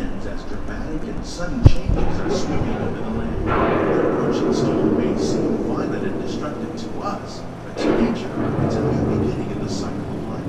lands as dramatic and sudden changes are sweeping over the land. The approaching storm may seem violent and destructive to us, but to nature, it's a new beginning in the cycle of life.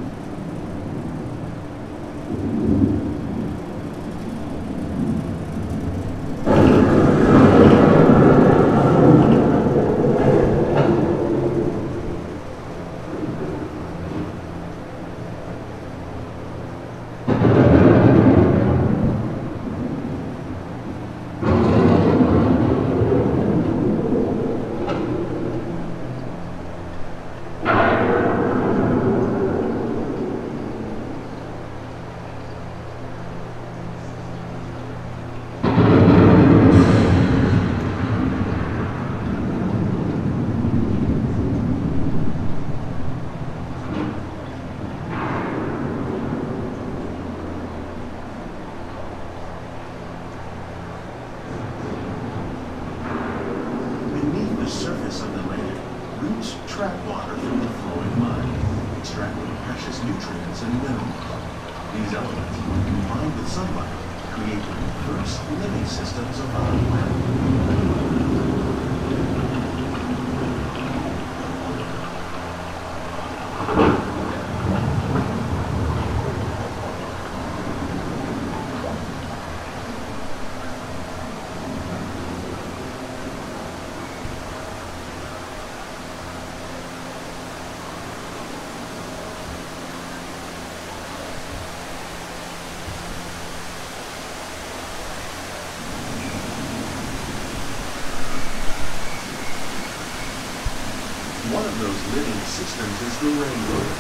Systems is the rainbows,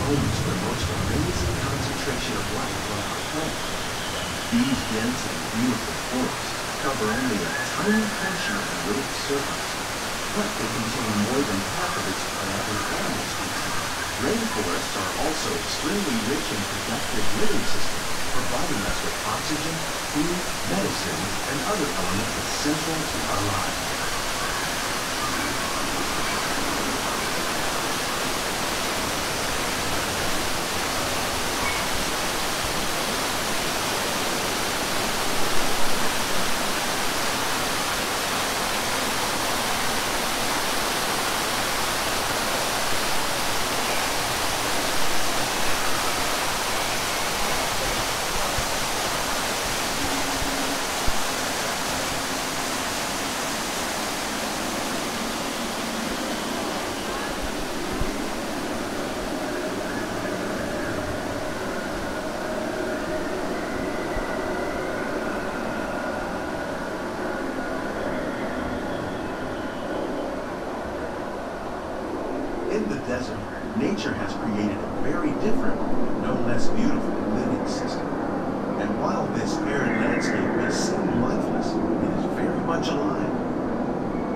homes for the most amazing concentration of life on our planet. These dense and beautiful forests cover only a tiny portion of the Earth's surface, but they contain more than half of its plant and animal species. Rainforests are also extremely rich and productive living systems, providing us with oxygen, food, medicine, and other elements essential to our lives. Nature has created a very different, no less beautiful living system. And while this arid landscape may seem lifeless, it is very much alive.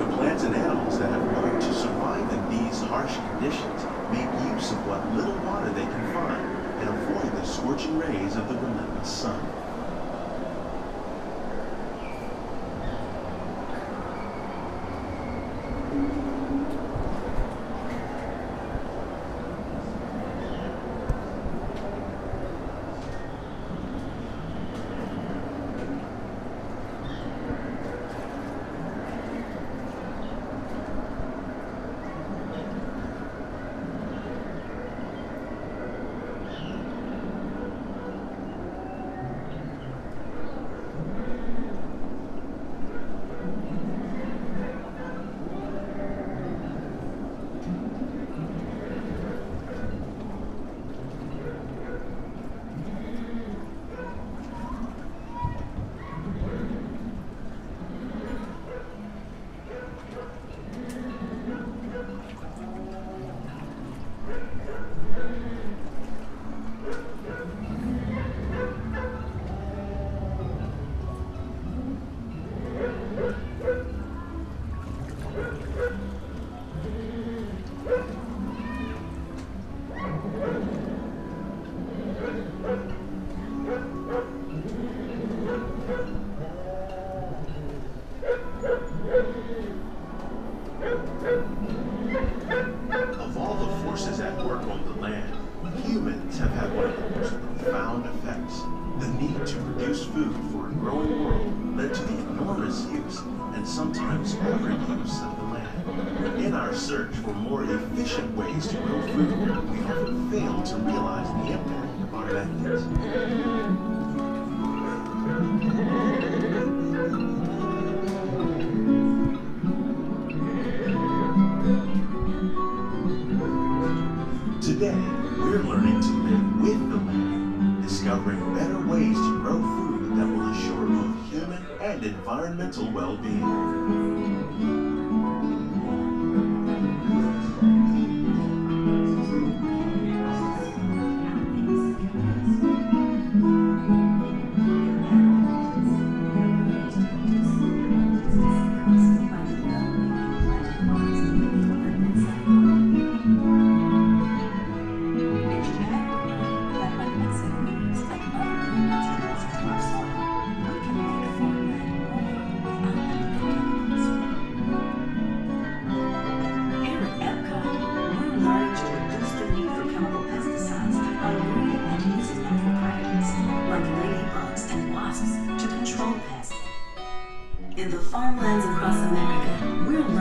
The plants and animals that have learned to survive in these harsh conditions make use of what little water they can find and avoid the scorching rays of the relentless sun. for a growing world led to the enormous use and sometimes overuse of the land. In our search for more efficient ways to grow food, we often fail to realize the impact of our methods. Today, we're learning to live with the land, discovering better ways to grow food that will assure both human and environmental well-being. In the farmlands across America, we're learning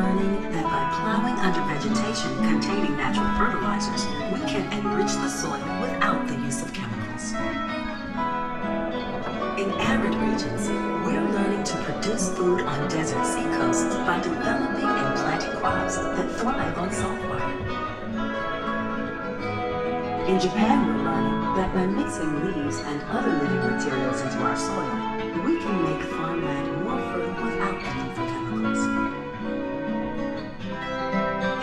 that by plowing under vegetation containing natural fertilizers, we can enrich the soil without the use of chemicals. In arid regions, we're learning to produce food on desert seacoasts by developing and planting crops that thrive on salt water. In Japan, we're learning that by mixing leaves and other living materials into our soil, we can make farmland more fertile without the need for chemicals.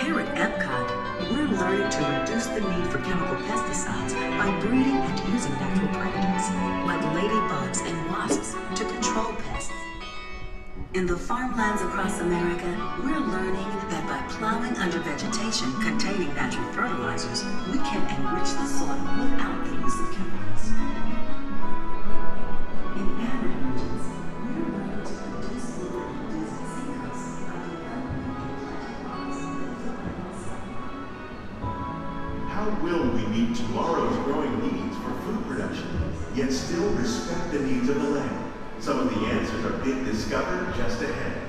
Here at Epcot, we're learning to reduce the need for chemical pesticides by breeding and using natural predators, like ladybugs and wasps, to control pests. In the farmlands across America, we're learning that by plowing under vegetation containing natural fertilizers, we can enrich the soil without the use of chemicals. Will we meet tomorrow's growing needs for food production, yet still respect the needs of the land? Some of the answers are being discovered just ahead.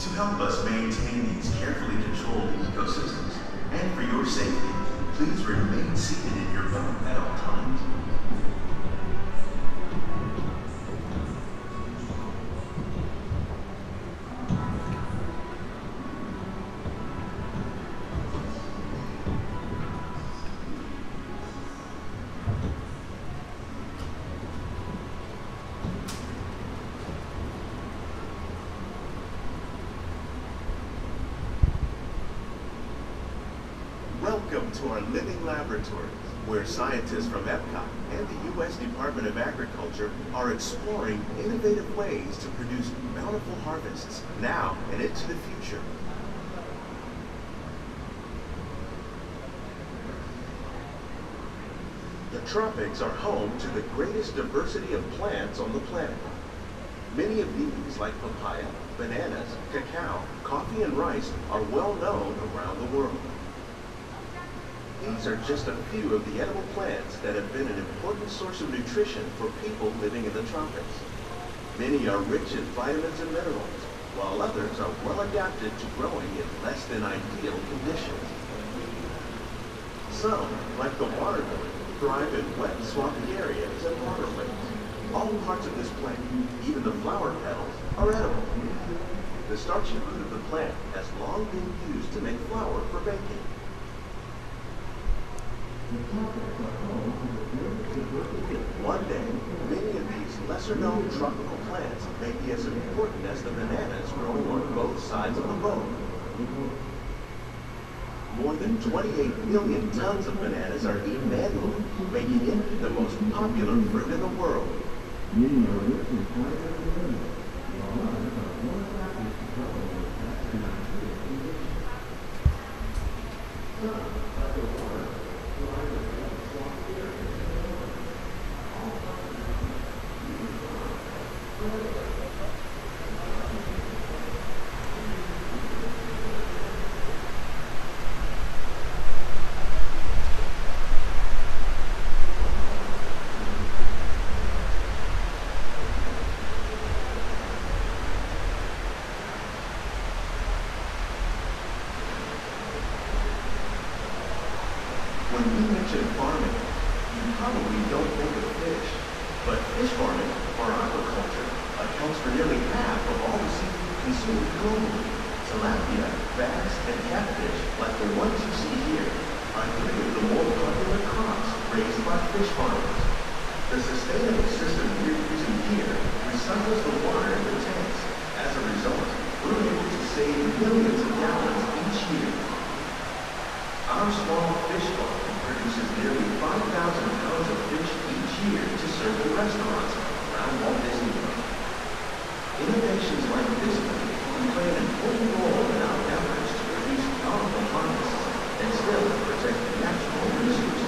To help us maintain these carefully controlled ecosystems, and for your safety, please remain seated in your boat at all times. Welcome to our living laboratory, where scientists from Epcot and the U.S. Department of Agriculture are exploring innovative ways to produce bountiful harvests now and into the future. The tropics are home to the greatest diversity of plants on the planet. Many of these, like papaya, bananas, cacao, coffee, and rice, are well known around the world. These are just a few of the edible plants that have been an important source of nutrition for people living in the tropics. Many are rich in vitamins and minerals, while others are well adapted to growing in less than ideal conditions. Some, like the water lily, thrive in wet, swampy areas and waterways. All parts of this plant, even the flower petals, are edible. The starchy root of the plant has long been used to make flour for baking. One day, many of these lesser-known tropical plants may be as important as the bananas growing on both sides of the boat. More than 28 million tons of bananas are eaten annually, making it the most popular fruit in the world. consider farming, you probably don't think of fish, but fish farming, or aquaculture, accounts for nearly half of all the seafood consumed globally. Tilapia, bass, and catfish, like the ones you see here, are three of the more popular crops raised by fish farmers. The sustainable system we're using here recycles the water in the tanks. As a result, we're able to save millions of gallons each year. Our small fish farm produces nearly 5,000 pounds of fish each year to serve the restaurants around Walt Disney World. Innovations like this one can play an important role in our efforts to produce powerful harvests and still protect the natural resources.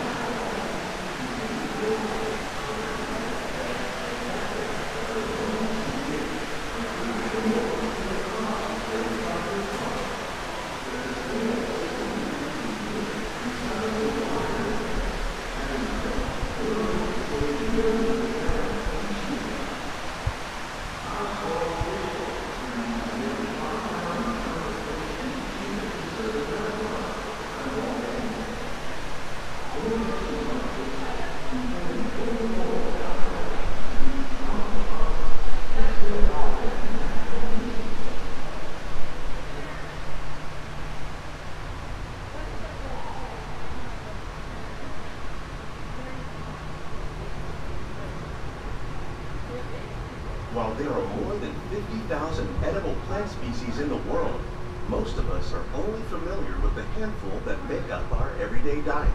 While there are more than 50,000 edible plant species in the world, most of us are only familiar with the handful that make up our everyday diet.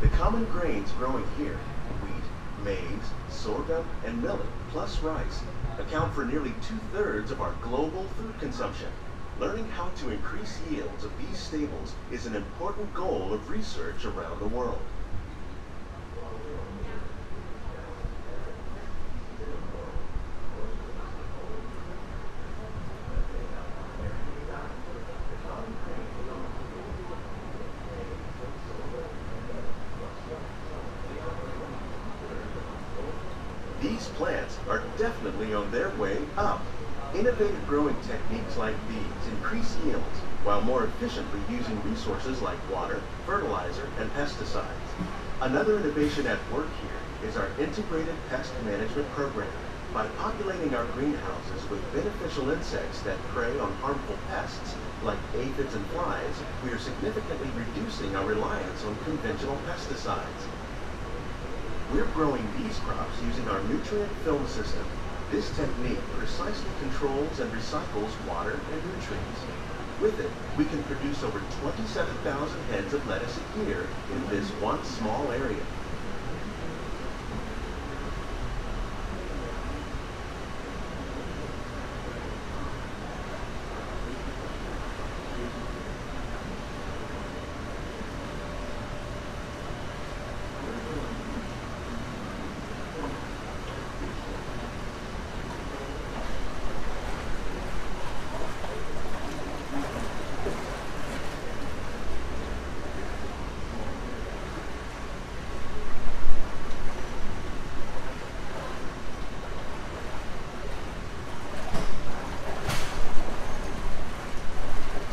The common grains growing here, wheat, maize, sorghum, and millet, plus rice, account for nearly 2/3 of our global food consumption. Learning how to increase yields of these staples is an important goal of research around the world. These plants are definitely on their way up. Innovative growing techniques like these increase yields while more efficiently using resources like water, fertilizer, and pesticides. Another innovation at work here is our integrated pest management program. By populating our greenhouses with beneficial insects that prey on harmful pests like aphids and flies, we are significantly reducing our reliance on conventional pesticides. We're growing these crops using our nutrient film system. This technique precisely controls and recycles water and nutrients. With it, we can produce over 27,000 heads of lettuce a year in this one small area.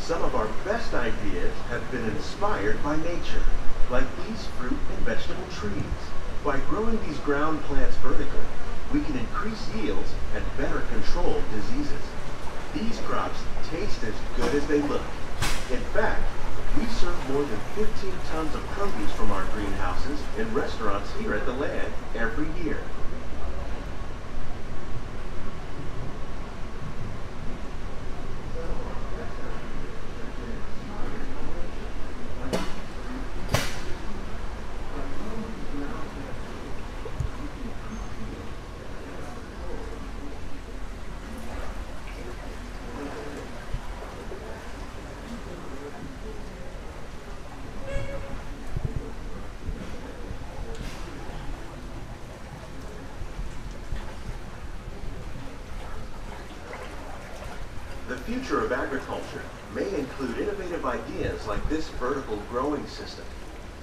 Some of our best ideas have been inspired by nature, like these fruit and vegetable trees. By growing these ground plants vertically, we can increase yields and better control diseases. These crops taste as good as they look. In fact, we serve more than 15 tons of produce from our greenhouses in restaurants here at the land every year. The future of agriculture may include innovative ideas like this vertical growing system.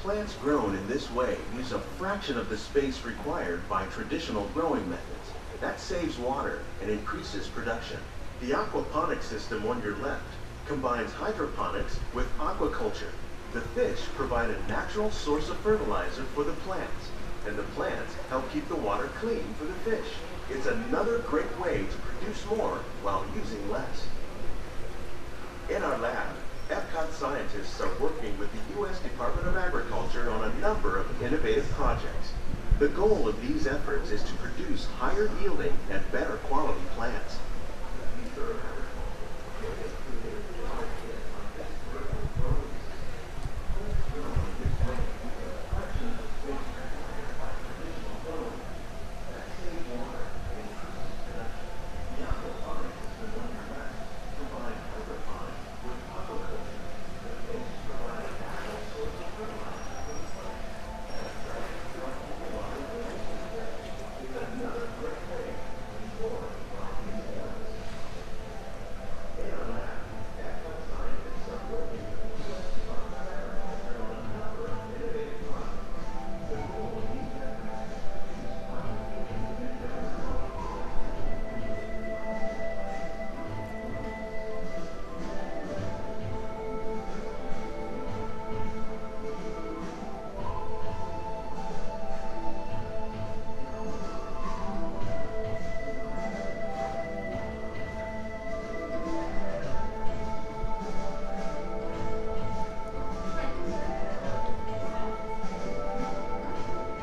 Plants grown in this way use a fraction of the space required by traditional growing methods. That saves water and increases production. The aquaponic system on your left combines hydroponics with aquaculture. The fish provide a natural source of fertilizer for the plants, and the plants help keep the water clean for the fish. It's another great way to produce more while using less. In our lab, Epcot scientists are working with the U.S. Department of Agriculture on a number of innovative projects. The goal of these efforts is to produce higher yielding and better quality plants.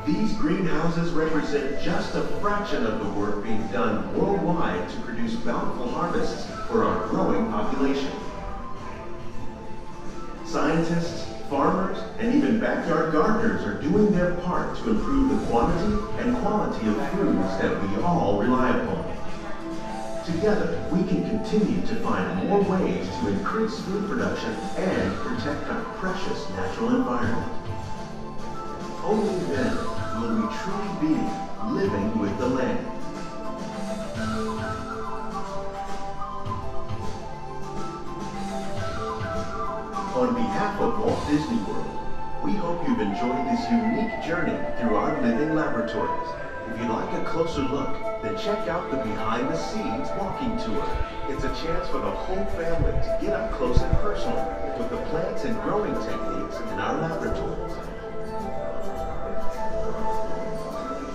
These greenhouses represent just a fraction of the work being done worldwide to produce bountiful harvests for our growing population. Scientists, farmers, and even backyard gardeners are doing their part to improve the quantity and quality of foods that we all rely upon. Together, we can continue to find more ways to increase food production and protect our precious natural environment. Only then will we truly be living with the land. On behalf of Walt Disney World, we hope you've enjoyed this unique journey through our living laboratories. If you'd like a closer look, then check out the Behind the Scenes walking tour. It's a chance for the whole family to get up close and personal with the plants and growing techniques in our laboratories.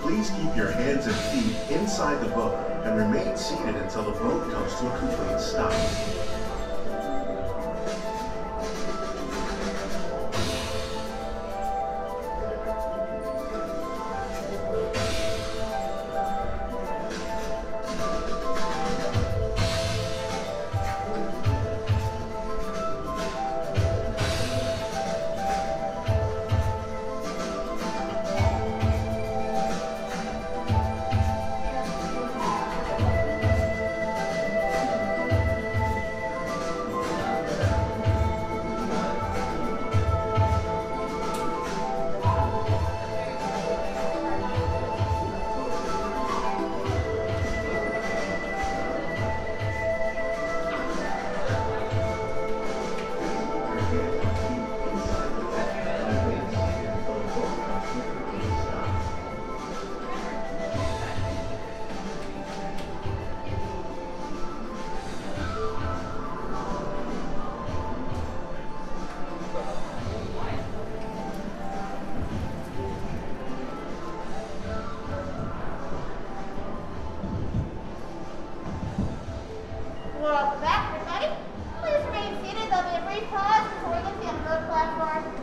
Please keep your hands and feet inside the boat and remain seated until the boat comes to a complete stop. Welcome back, everybody. Please remain seated. There'll be a brief pause before we get to the unload platform.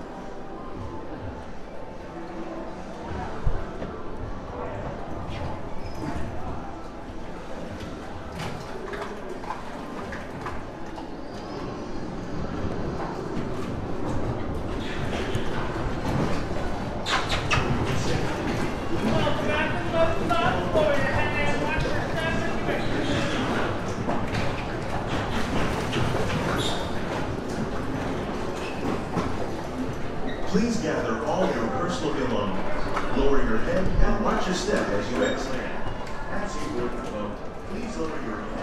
Please gather all your personal belongings. Lower your head and watch your step as you exit. As you board the boat, please lower your head.